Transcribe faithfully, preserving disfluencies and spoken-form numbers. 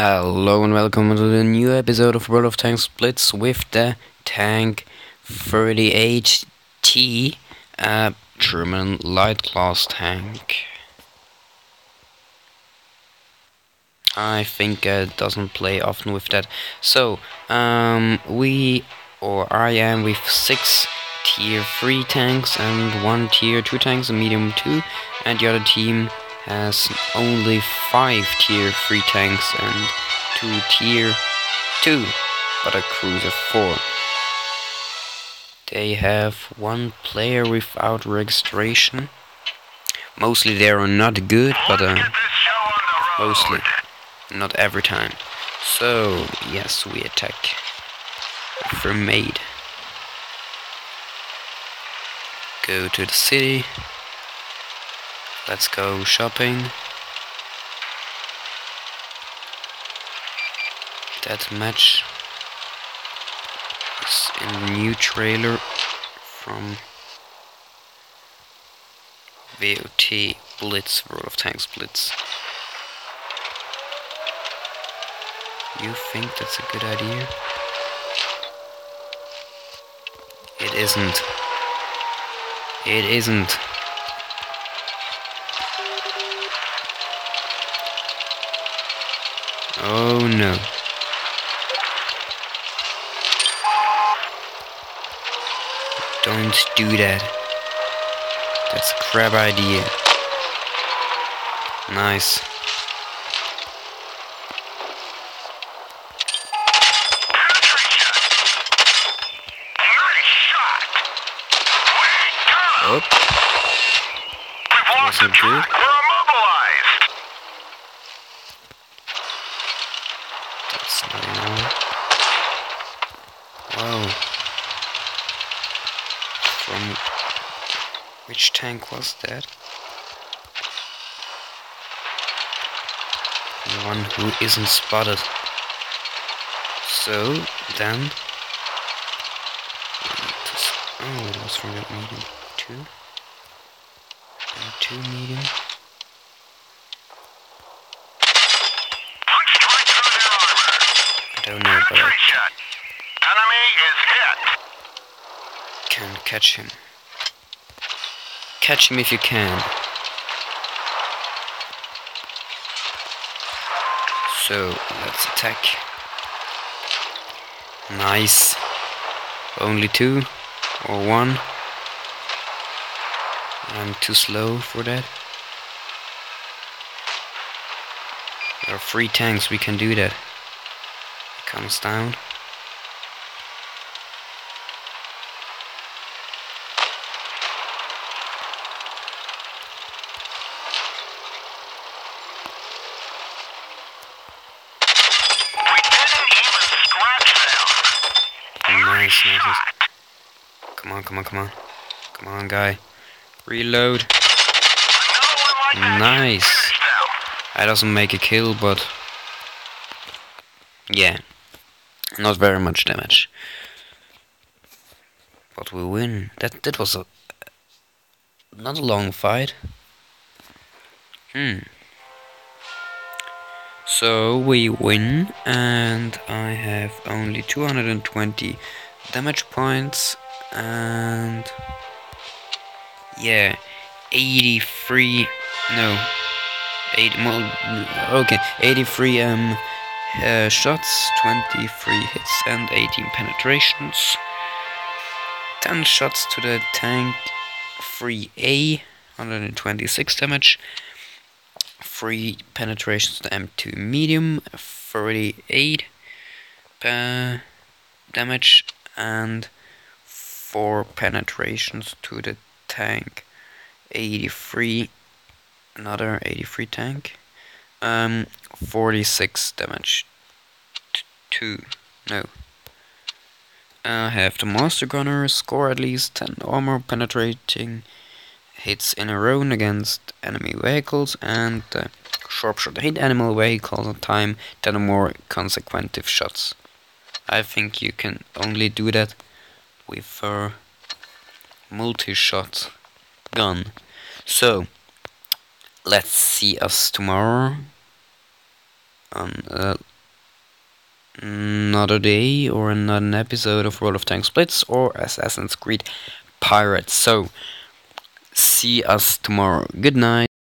Hello and welcome to the new episode of World of Tanks Blitz with the Tank thirty-eight T, a German light class tank. I think it uh, doesn't play often with that. So, um, we, or I am with six tier three tanks and one tier two tanks, a medium two, and the other team has only five tier three tanks and two tier two, but a cruiser four. They have one player without registration. Mostly they are not good, but uh, mostly, not every time. So yes, we attack. Vermade. Go to the city. Let's go shopping. That match is in the new trailer from W O T Blitz, World of Tanks Blitz. You think that's a good idea? It isn't. It isn't. Oh no. Don't do that. That's a crap idea. Nice. Oh. Wasn't good. Wow. From which tank was that? The one who isn't spotted. So then, oh, it was from that medium two and two medium. I don't know, but I can catch him. Catch him if you can. So let's attack. Nice. Only two or one. I'm too slow for that. There are three tanks, we can do that. Comes down. Nice, nice, nice. Come on, come on, come on. Come on, guy. Reload. Nice. That doesn't make a kill, but yeah. Not very much damage, but we win. That that was a not a long fight. Hmm. So we win, and I have only two hundred twenty damage points, and yeah, eighty-three. No, eight. Well, okay, eighty-three. Um. Uh, shots, twenty-three hits and eighteen penetrations, ten shots to the tank three A, one hundred twenty-six damage, three penetrations to M two medium, thirty-eight uh, damage and four penetrations to the tank eighty-three, another eighty-three tank. Um, forty-six damage. T two. No. I have the Master Gunner, score at least ten armor penetrating hits in a row against enemy vehicles, and uh, sharpshot hit animal vehicles at time ten or more consecutive shots. I think you can only do that with a multi-shot gun. So let's see us tomorrow on uh, another day or another episode of World of Tanks Blitz or Assassin's Creed Pirates. So, see us tomorrow. Good night.